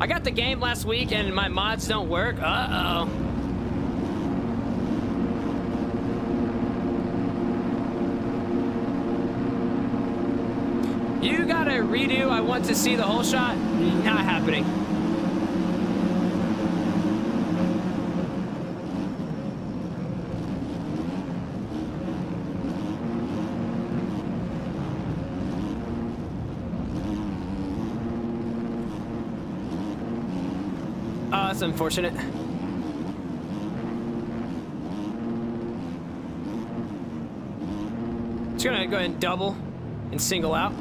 I got the game last week and my mods don't work. Uh-oh. You gotta redo "I want to see the whole shot." Not happening. That's unfortunate. Just gonna go ahead and double and single out.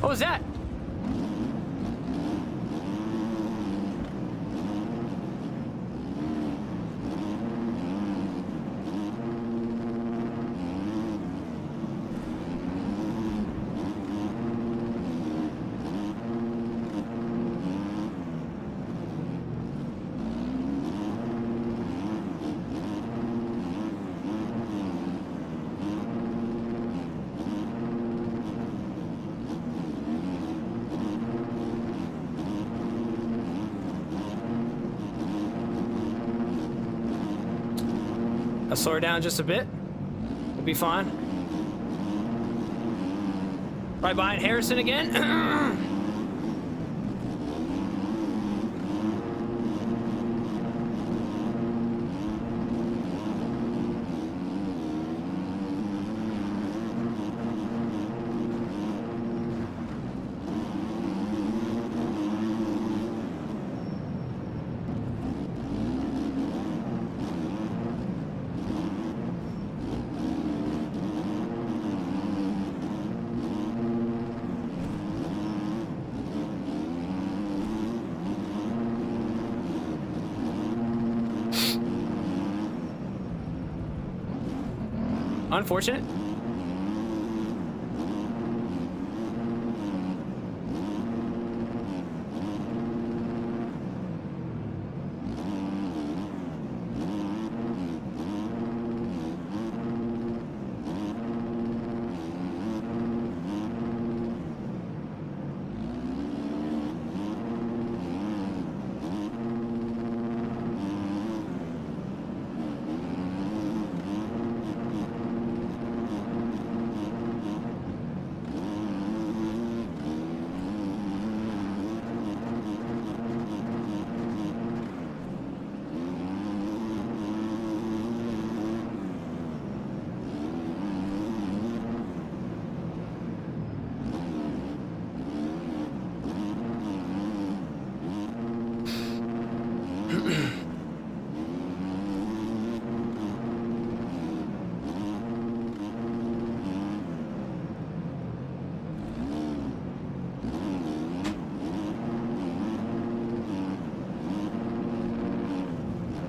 What was that? I'll slow her down just a bit. We'll be fine. Right behind Harrison again. Unfortunate.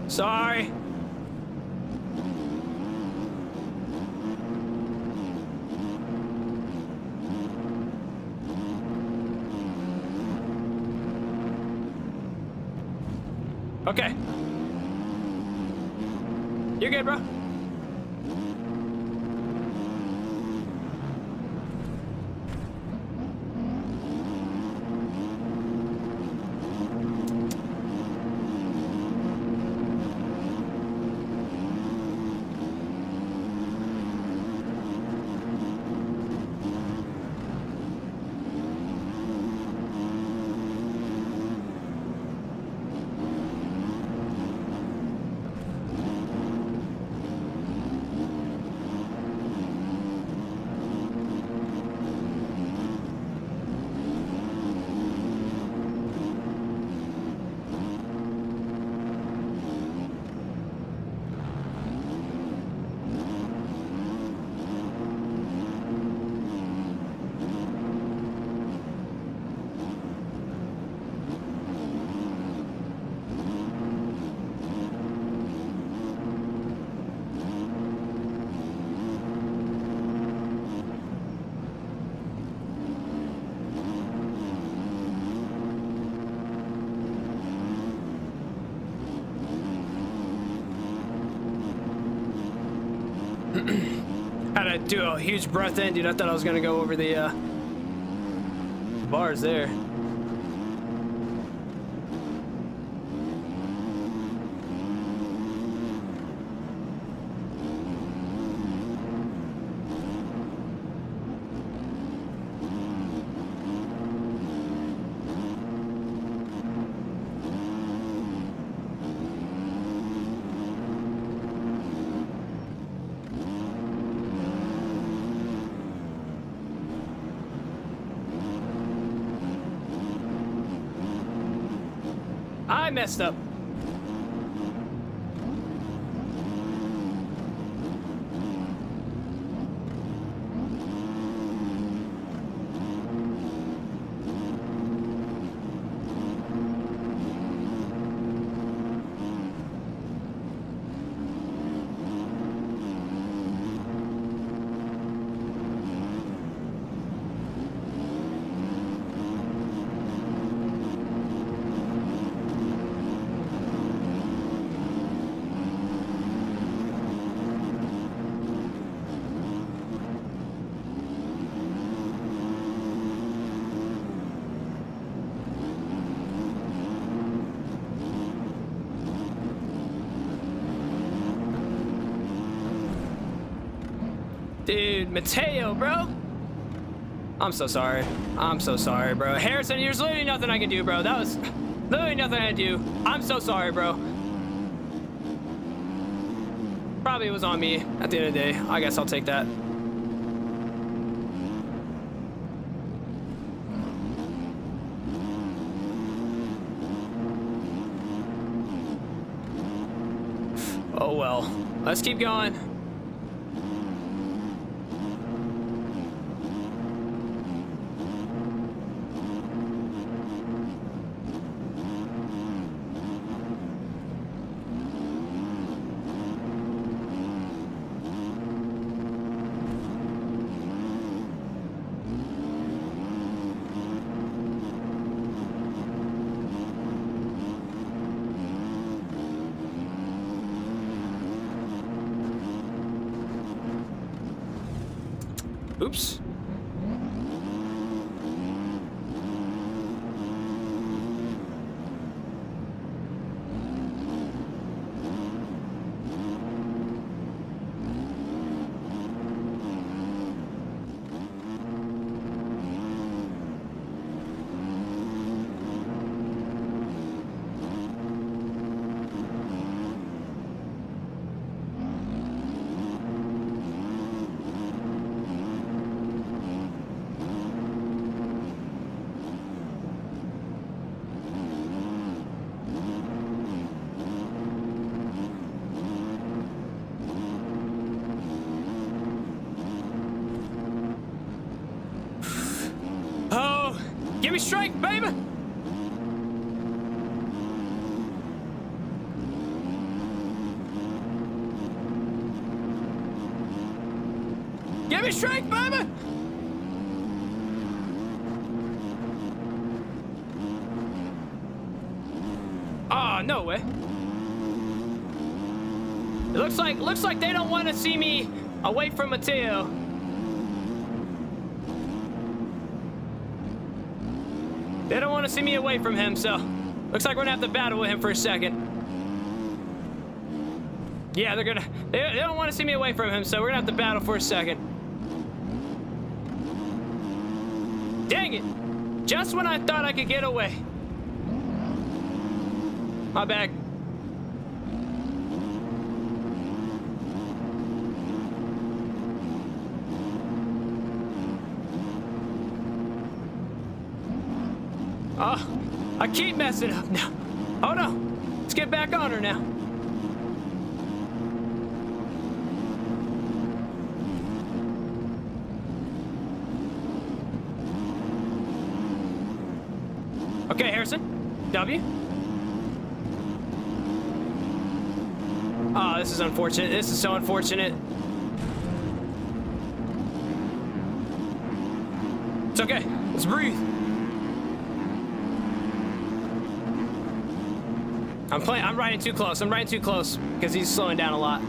Sorry. Okay. You're good, bro. Had to do a huge breath in, dude. I thought I was gonna go over the bars there. I messed up. Dude, Mateo, bro. I'm so sorry. I'm so sorry, bro. Harrison, there's literally nothing I can do, bro. That was literally nothing I do. I'm so sorry, bro. Probably was on me at the end of the day. I guess I'll take that. Oh, well. Let's keep going. Oops. Give me strike, baby! Give me strike, baby! Ah, no way. It looks like they don't want to see me away from Mateo. They don't want to see me away from him, so looks like we're gonna have to battle with him for a second. Yeah, they don't want to see me away from him, so we're gonna have to battle for a second. Dang it! Just when I thought I could get away. My bad. Oh, I keep messing up now. Oh no, let's get back on her now. Okay, Harrison, W. Oh, this is unfortunate. This is so unfortunate. It's okay, let's breathe. I'm riding too close. I'm riding too close because he's slowing down a lot.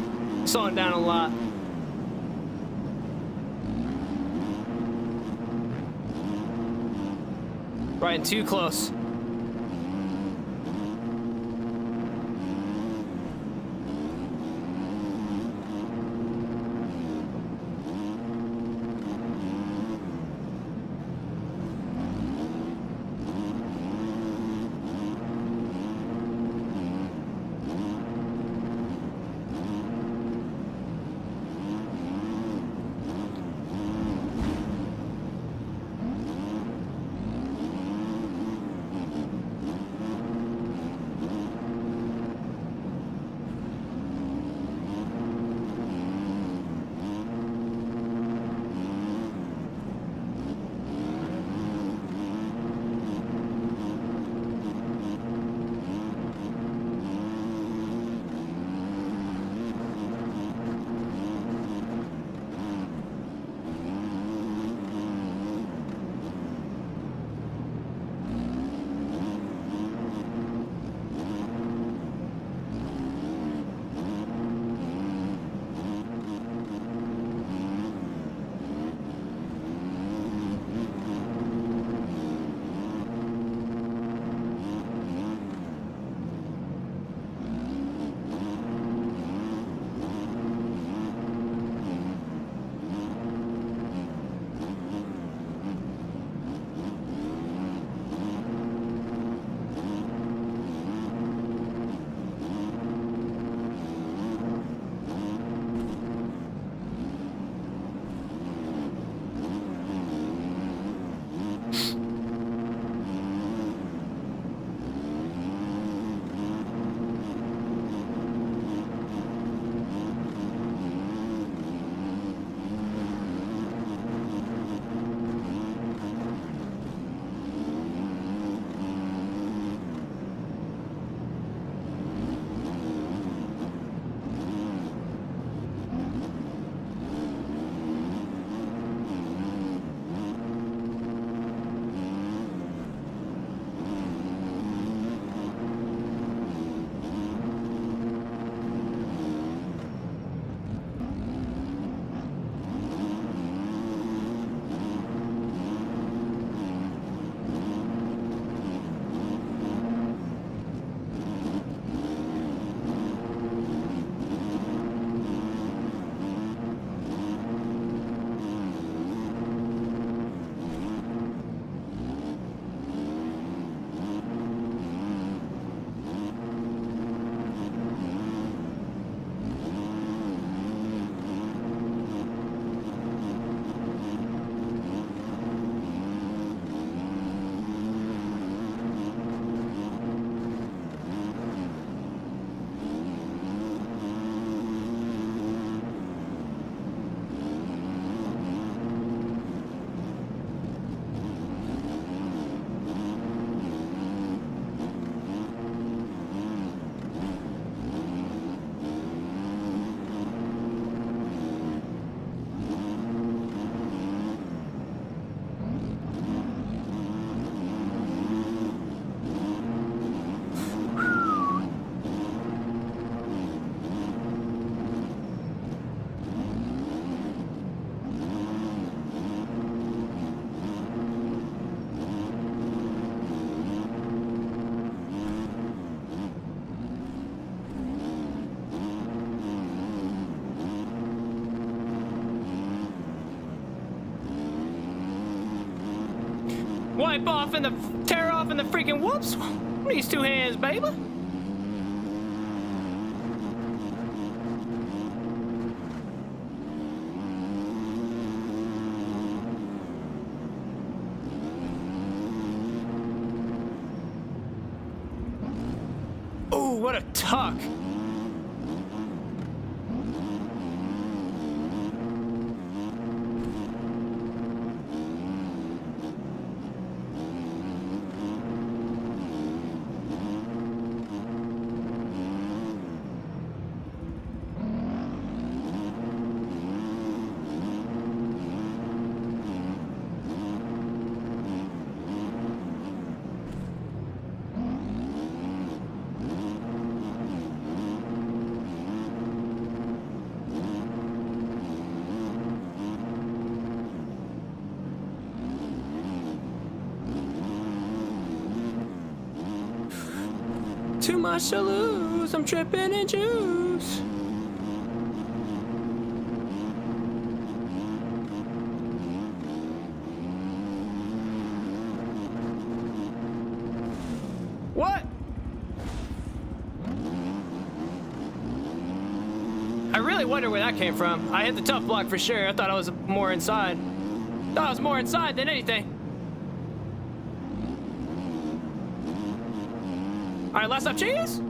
Right, too close. Wipe off and the tear off and the freaking whoops. These two hands, baby. Oh, what a tuck. Too much to lose, I'm tripping in juice. What? I really wonder where that came from. I hit the tough block for sure. I thought I was more inside. Thought I was more inside than anything. All right, last up, cheese.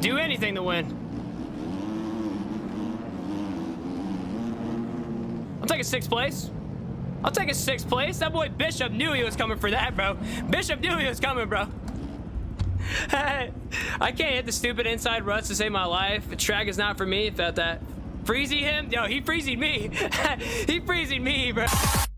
Do anything to win. I'll take a sixth place. I'll take a sixth place. That boy Bishop knew he was coming for that, bro. Bishop knew he was coming, bro. I can't hit the stupid inside ruts to save my life. The track is not for me. Felt that. Freezy him? Yo, he freezied me. He freezied me, bro.